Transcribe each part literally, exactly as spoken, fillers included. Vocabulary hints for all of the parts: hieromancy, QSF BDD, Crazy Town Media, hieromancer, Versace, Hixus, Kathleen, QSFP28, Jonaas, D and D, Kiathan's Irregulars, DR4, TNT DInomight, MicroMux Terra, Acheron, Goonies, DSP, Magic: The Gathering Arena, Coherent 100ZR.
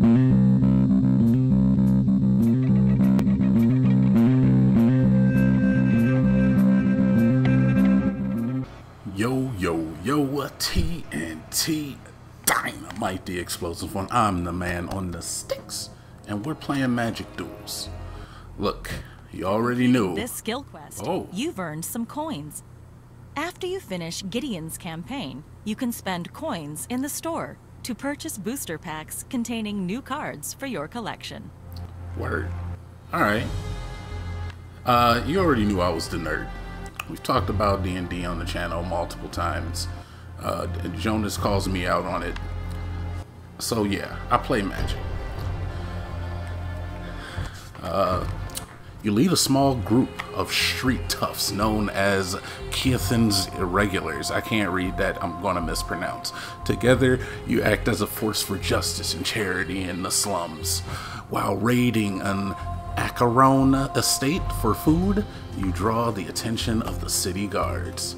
Yo, yo, yo, T N T Dynamite, the explosive one. I'm the man on the sticks, and we're playing Magic Duels. Look, you already knew. This skill quest, oh. You've earned some coins. After you finish Gideon's campaign, you can spend coins in the store to purchase booster packs containing new cards for your collection. Word. Alright. Uh, you already knew I was the nerd. We've talked about D and D on the channel multiple times. Uh, Jonaas calls me out on it. So yeah, I play Magic. Uh, you lead a small group of street toughs known as Kiathan's Irregulars. I can't read that. I'm going to mispronounce. Together, you act as a force for justice and charity in the slums. While raiding an Acheron estate for food, you draw the attention of the city guards.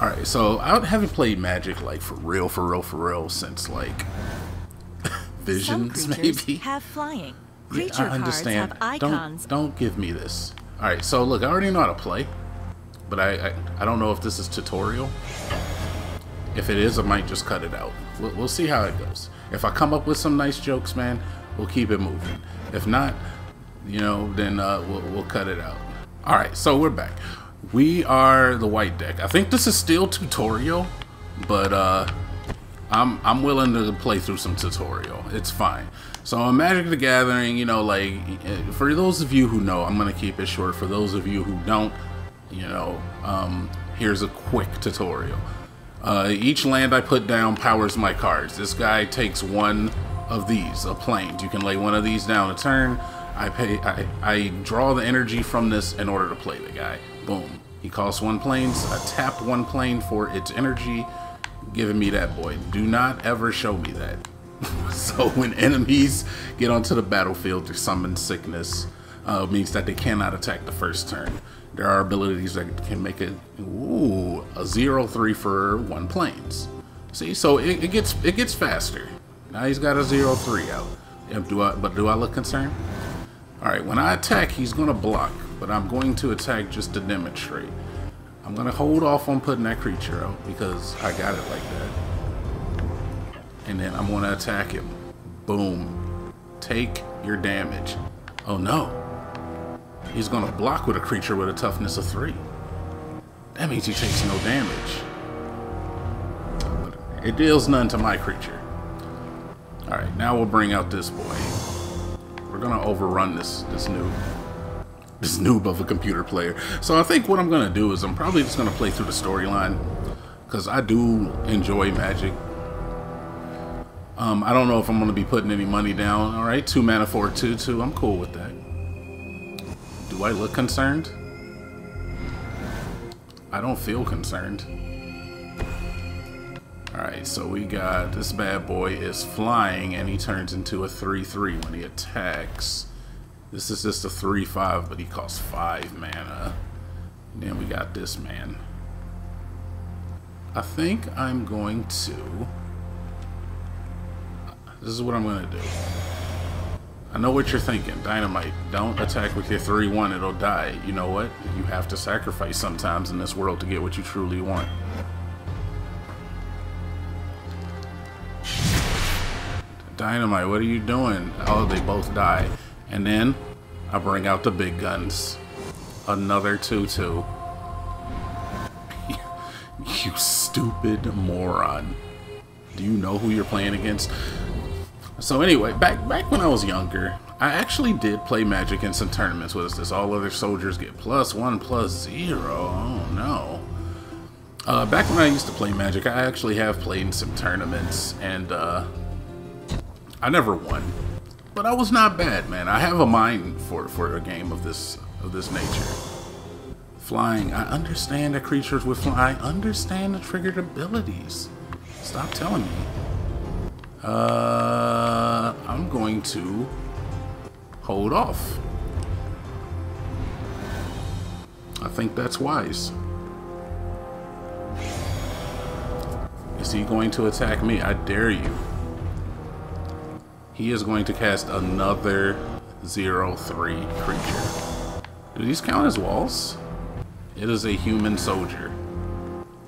Alright, so I haven't played Magic like for real, for real, for real since like Visions, maybe. Some creatures have flying. Creature I understand. Cards have icons. Don't, don't give me this. Alright, so look, I already know how to play, but I, I I don't know if this is tutorial. If it is, I might just cut it out. We'll, we'll see how it goes. If I come up with some nice jokes, man, we'll keep it moving. If not, you know, then uh, we'll, we'll cut it out. Alright, so we're back. We are the white deck. I think this is still tutorial, but uh, I'm, I'm willing to play through some tutorial. It's fine. So on Magic the Gathering, you know, like, for those of you who know, I'm going to keep it short. For those of you who don't, you know, um, here's a quick tutorial. Uh, each land I put down powers my cards. This guy takes one of these, a plains. You can lay one of these down a turn. I pay. I, I draw the energy from this in order to play the guy. Boom. He costs one plains. I tap one plane for its energy, giving me that boy. Do not ever show me that. So when enemies get onto the battlefield, they summon sickness. Uh, means that they cannot attack the first turn. There are abilities that can make it ooh a zero three for one planes. See, so it, it gets it gets faster. Now he's got a zero three out. Do I? But do I look concerned? Alright, when I attack, he's going to block, but I'm going to attack just to demonstrate. I'm going to hold off on putting that creature out because I got it like that. And then I'm going to attack him. Boom. Take your damage. Oh no. He's going to block with a creature with a toughness of three. That means he takes no damage. It deals none to my creature. Alright, now we'll bring out this boy. We're gonna overrun this this noob, this noob of a computer player. So I think what I'm gonna do is I'm probably just gonna play through the storyline because I do enjoy Magic. Um, I don't know if I'm gonna be putting any money down. All right, two mana for two two. I'm cool with that. Do I look concerned? I don't feel concerned. Alright, so we got this bad boy is flying and he turns into a three three when he attacks. This is just a three five, but he costs five mana. And then we got this man. I think I'm going to... This is what I'm going to do. I know what you're thinking. Dynamite, don't attack with your three one, it'll die. You know what? You have to sacrifice sometimes in this world to get what you truly want. Dynamite, what are you doing? Oh, they both die. And then I bring out the big guns. Another two two. You stupid moron. Do you know who you're playing against? So anyway, back back when I was younger, I actually did play Magic in some tournaments. What is this? All other soldiers get plus one, plus zero. Oh no. Uh, back when I used to play Magic, I actually have played in some tournaments and uh I never won, but I was not bad, man. I have a mind for for a game of this of this nature. Flying, I understand that creatures with flying. I understand the triggered abilities. Stop telling me. Uh, I'm going to hold off. I think that's wise. Is he going to attack me? I dare you. He is going to cast another zero three creature. Do these count as walls? It is a human soldier.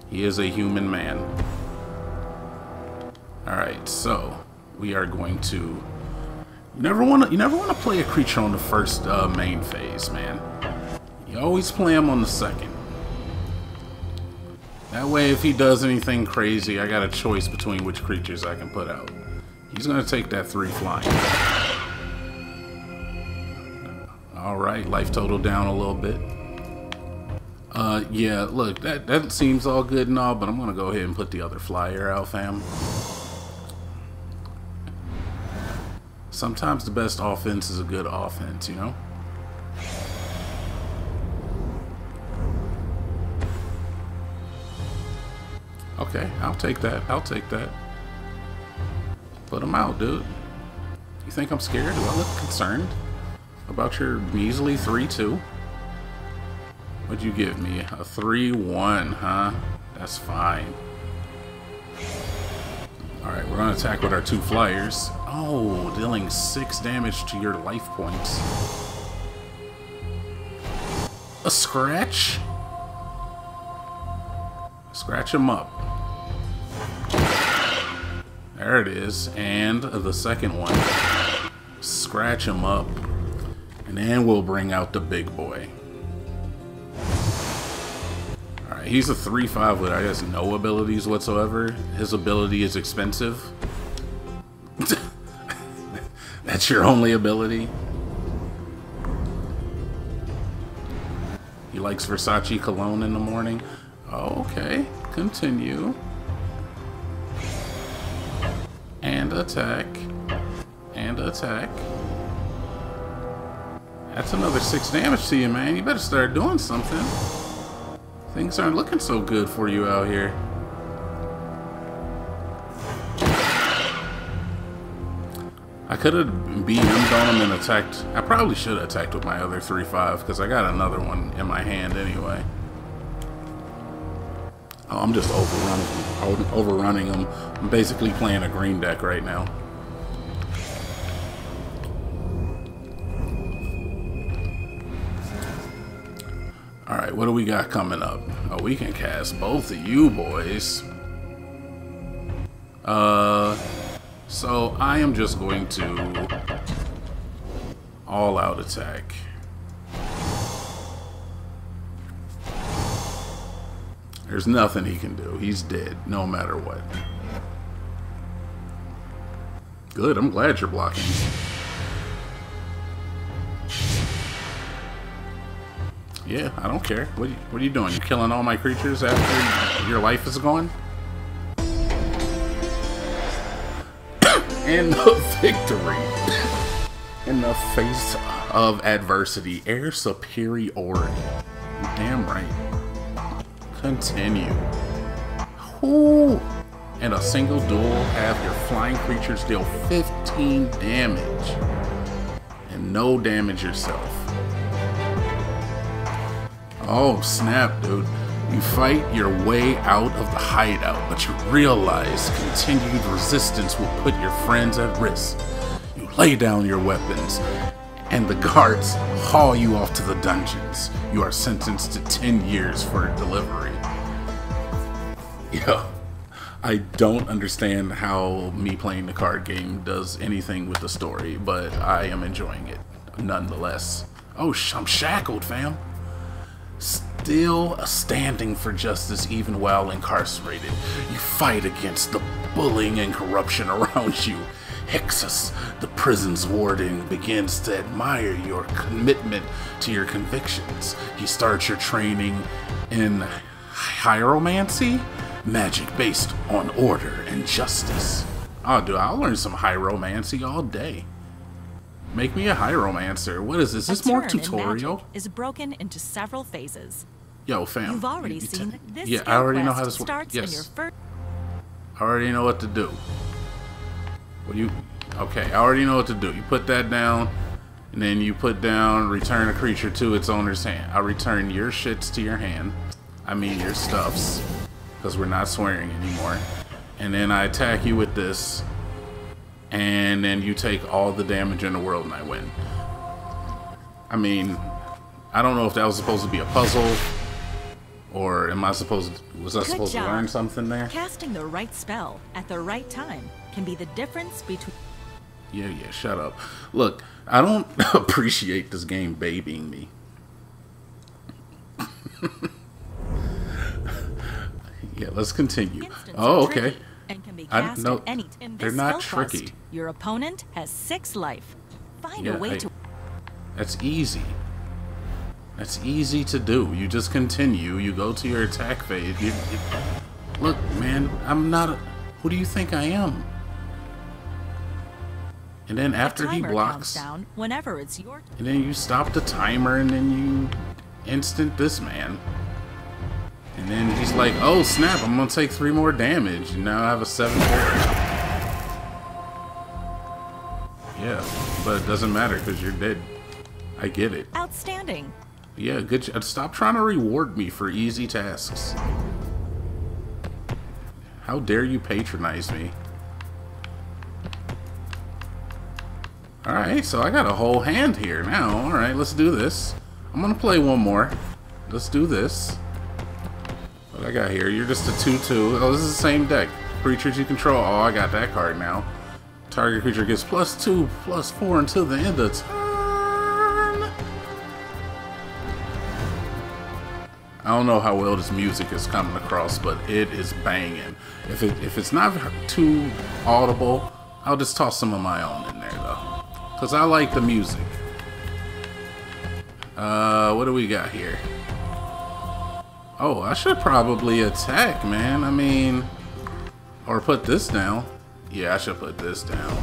He is a human man. Alright, so we are going to... You never want to you never want to play a creature on the first uh, main phase, man. You always play him on the second. That way, if he does anything crazy, I got a choice between which creatures I can put out. He's going to take that three flying. Alright, life total down a little bit. Uh, yeah, look, that, that seems all good and all, but I'm going to go ahead and put the other flyer out, fam. Sometimes the best offense is a good offense, you know? Okay, I'll take that. I'll take that. Put him out, dude. You think I'm scared? Do I look concerned about your measly three two? What'd you give me? A three one, huh? That's fine. Alright, we're gonna attack with our two flyers. Oh, dealing six damage to your life points. A scratch? Scratch him up. There it is. And the second one. Scratch him up. And then we'll bring out the big boy. Alright, he's a three five with, I guess, no abilities whatsoever. His ability is expensive. That's your only ability. He likes Versace cologne in the morning. Okay, continue. And attack. And attack. That's another six damage to you, man. You better start doing something. Things aren't looking so good for you out here. I could have B M'd on him and attacked. I probably should have attacked with my other three five because I got another one in my hand anyway. Oh, I'm just overrunning, overrunning them. I'm basically playing a green deck right now. Alright, what do we got coming up? Oh, we can cast both of you boys. Uh, so I am just going to all out attack. There's nothing he can do. He's dead, no matter what. Good, I'm glad you're blocking. Yeah, I don't care. What are you, what are you doing? You're killing all my creatures after your life is gone? And the victory. In the face of adversity. Air superiority. Damn right. Continue. Ooh. And a single duel, have your flying creatures deal fifteen damage. And no damage yourself. Oh, snap, dude. You fight your way out of the hideout, but you realize continued resistance will put your friends at risk. You lay down your weapons, and the guards haul you off to the dungeons. You are sentenced to ten years for delivery. Yo, I don't understand how me playing the card game does anything with the story, but I am enjoying it nonetheless. Oh, sh I'm shackled, fam. Still standing for justice even while incarcerated. You fight against the bullying and corruption around you. Hixus, the prison's warden, begins to admire your commitment to your convictions. He starts your training in hieromancy, magic based on order and justice. Oh, dude, I'll learn some hieromancy all day. Make me a hieromancer. What is this? Is this more tutorial? Is broken into several phases. Yo, fam. You've already seen this. Yeah, I already know how this works. Yes. I already know what to do. Well, you okay, I already know what to do. You put that down, and then you put down return a creature to its owner's hand. I return your shits to your hand. I mean your stuffs, because we're not swearing anymore. And then I attack you with this. and then you take all the damage in the world and I win. I mean, I don't know if that was supposed to be a puzzle, or am I supposed to, was I Good supposed job. to learn something there? Casting the right spell at the right time can be the difference between... Yeah, yeah, shut up. Look, I don't appreciate this game babying me. Yeah, let's continue. Oh, okay. And can be cast I, no, at any in they're not tricky. Cost, your opponent has six life. Find yeah, a way I, to... That's easy. That's easy to do. You just continue. You go to your attack phase. You, you, look, man, I'm not... A, who do you think I am? And then after he blocks... Down whenever it's your... And then you stop the timer and then you instant this man. And then he's like, oh snap, I'm gonna take three more damage. And now I have a seven four. Yeah, but it doesn't matter because you're dead. I get it. Outstanding. Yeah, good job. Stop trying to reward me for easy tasks. How dare you patronize me? Alright, so I got a whole hand here now. Alright, let's do this. I'm gonna play one more. Let's do this. What I got here? You're just a two two. Oh, this is the same deck. Creatures you control. Oh, I got that card now. Target creature gets plus two, plus four until the end of turn. I don't know how well this music is coming across, but it is banging. If it if it's not too audible, I'll just toss some of my own in there though. Because I like the music. Uh, what do we got here? Oh, I should probably attack, man. I mean, or put this down. Yeah, I should put this down.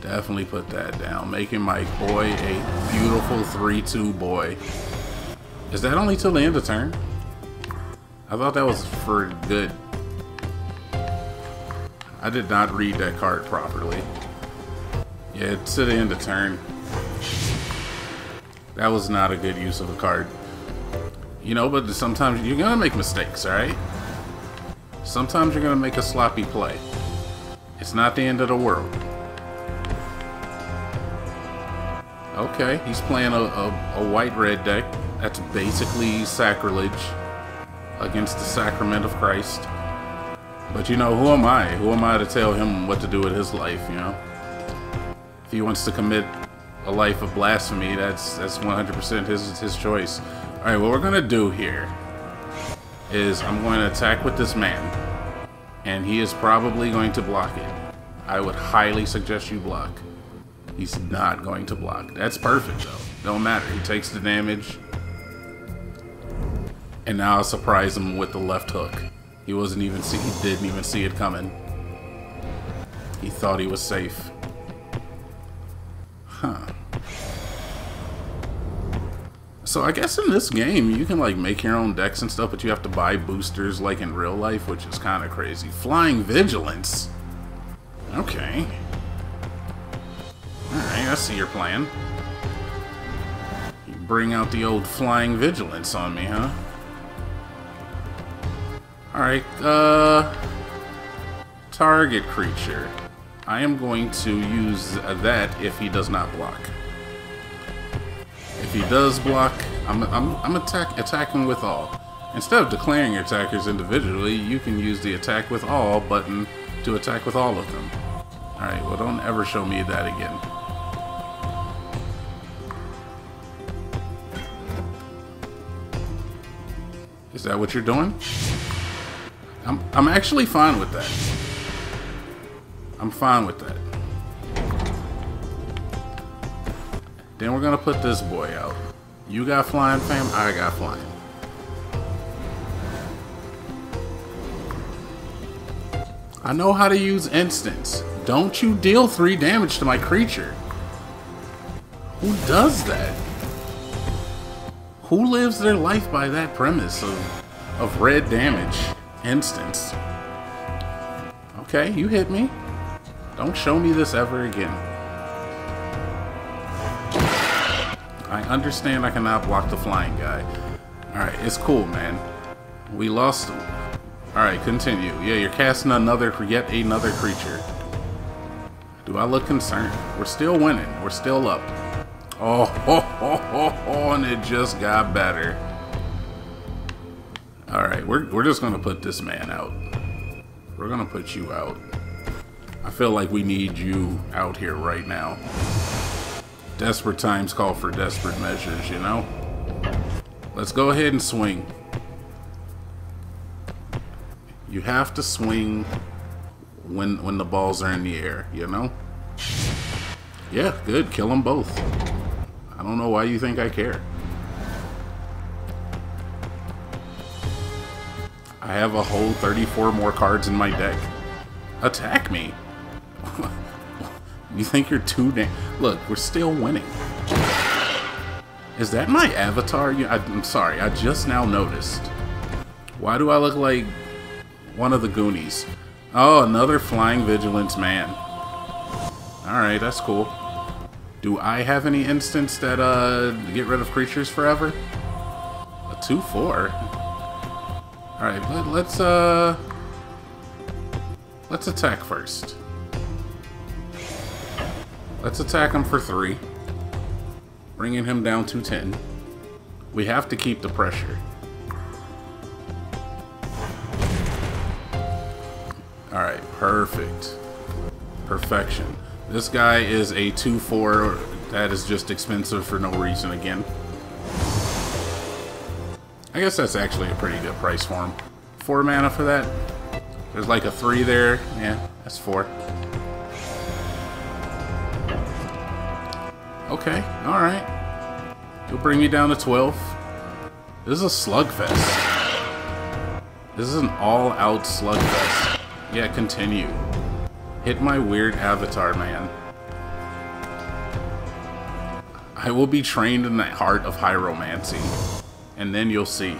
Definitely put that down. Making my boy a beautiful three two boy. Is that only till the end of turn? I thought that was for good. I did not read that card properly. Yeah, it's to the end of turn. That was not a good use of a card. You know, but sometimes you're gonna make mistakes, alright? Sometimes you're gonna make a sloppy play. It's not the end of the world. Okay, he's playing a, a, a white-red deck. That's basically sacrilege against the sacrament of Christ. But you know, who am I? Who am I to tell him what to do with his life, you know? If he wants to commit a life of blasphemy, that's that's one hundred percent his his choice. All right, what we're gonna do here is I'm going to attack with this man, and he is probably going to block it. I would highly suggest you block. He's not going to block. That's perfect though. Don't matter. He takes the damage, and now I'll surprise him with the left hook. He wasn't even see. He didn't even see it coming. He thought he was safe. Huh. So I guess in this game you can like make your own decks and stuff, but you have to buy boosters like in real life, which is kind of crazy. Flying Vigilance. Okay. Alright, I see your plan. You bring out the old Flying Vigilance on me, huh? Alright, uh... target creature. I am going to use that if he does not block. If he does block, I'm, I'm, I'm attack, attacking with all. Instead of declaring your attackers individually, you can use the attack with all button to attack with all of them. Alright, well don't ever show me that again. Is that what you're doing? I'm, I'm actually fine with that. I'm fine with that. Then we're gonna put this boy out. You got flying, fam. I got flying. I know how to use instants. Don't you deal three damage to my creature. Who does that? Who lives their life by that premise of, of red damage? Instants. Okay, you hit me. Don't show me this ever again. I understand I cannot block the flying guy. Alright, it's cool, man. We lost him. Alright, continue. Yeah, you're casting another, yet another creature. Do I look concerned? We're still winning. We're still up. Oh, ho, ho, ho, ho, and it just got better. All right, we're, we're just going to put this man out. We're going to put you out. I feel like we need you out here right now. Desperate times call for desperate measures, you know? Let's go ahead and swing. You have to swing when when the balls are in the air, you know? Yeah, good. Kill them both. I don't know why you think I care. I have a whole thirty-four more cards in my deck. Attack me. You think you're too damn... Look, we're still winning. Is that my avatar? You, I, I'm sorry, I just now noticed. Why do I look like one of the Goonies? Oh, another Flying Vigilance man. Alright, that's cool. Do I have any instants that uh, get rid of creatures forever? A two four? Alright, let, let's, uh... let's attack first. Let's attack him for three, bringing him down to ten. We have to keep the pressure. All right, perfect. Perfection. This guy is a two four. That is just expensive for no reason again. I guess that's actually a pretty good price for him. Four mana for that. There's like a three there. Yeah, that's four. Okay, alright. You'll bring me down to twelve. This is a slugfest. This is an all-out slugfest. Yeah, continue. Hit my weird avatar, man. I will be trained in the heart of hieromancy. And then you'll see.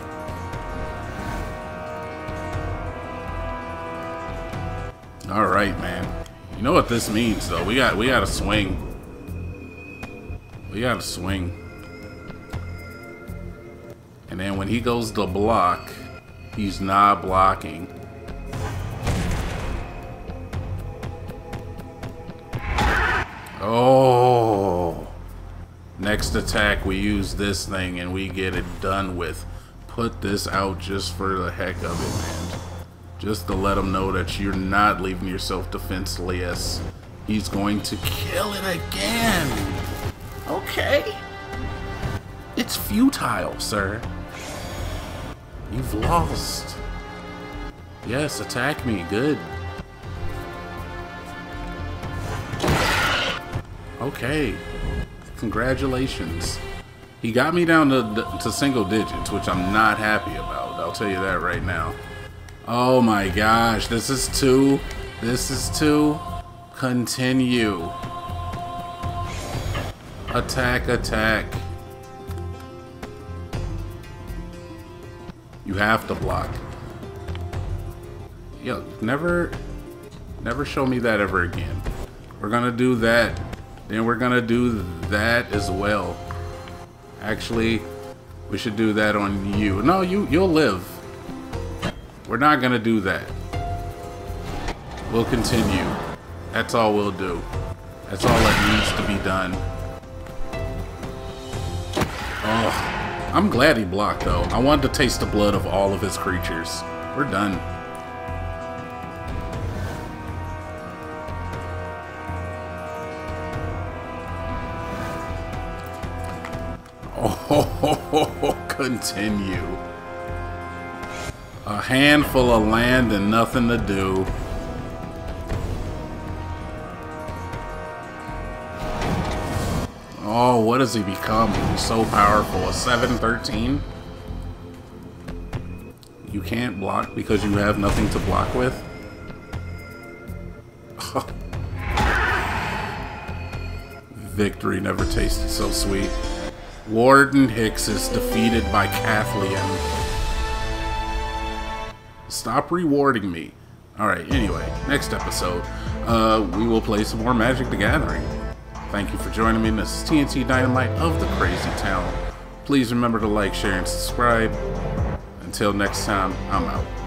Alright, man. You know what this means, though. We got, we got to swing. We gotta swing. And then when he goes to block, he's not blocking. Oh! Next attack, we use this thing and we get it done with. Put this out just for the heck of it, man. Just to let him know that you're not leaving yourself defenseless. He's going to kill it again! Okay. It's futile, sir. You've lost. Yes, attack me. Good. Okay. Congratulations. He got me down to, to single digits, which I'm not happy about. I'll tell you that right now. Oh my gosh. This is two. This is two. Continue. Attack, attack. You have to block. Yo, never, never show me that ever again. We're gonna do that. Then we're gonna do that as well. Actually, we should do that on you. No, you, you'll live. We're not gonna do that. We'll continue. That's all we'll do. That's all that needs to be done. Oh, I'm glad he blocked, though. I wanted to taste the blood of all of his creatures. We're done. Oh, ho, ho, ho, ho, continue. A handful of land and nothing to do. Oh, what has he become? He's so powerful. A seven thirteen? You can't block because you have nothing to block with? Victory never tasted so sweet. Warden Hixus defeated by Kathleen. Stop rewarding me. Alright, anyway, next episode, uh, we will play some more Magic: The Gathering. Thank you for joining me. This is T N T Dynamite of the Crazy Town. Please remember to like, share, and subscribe. Until next time, I'm out.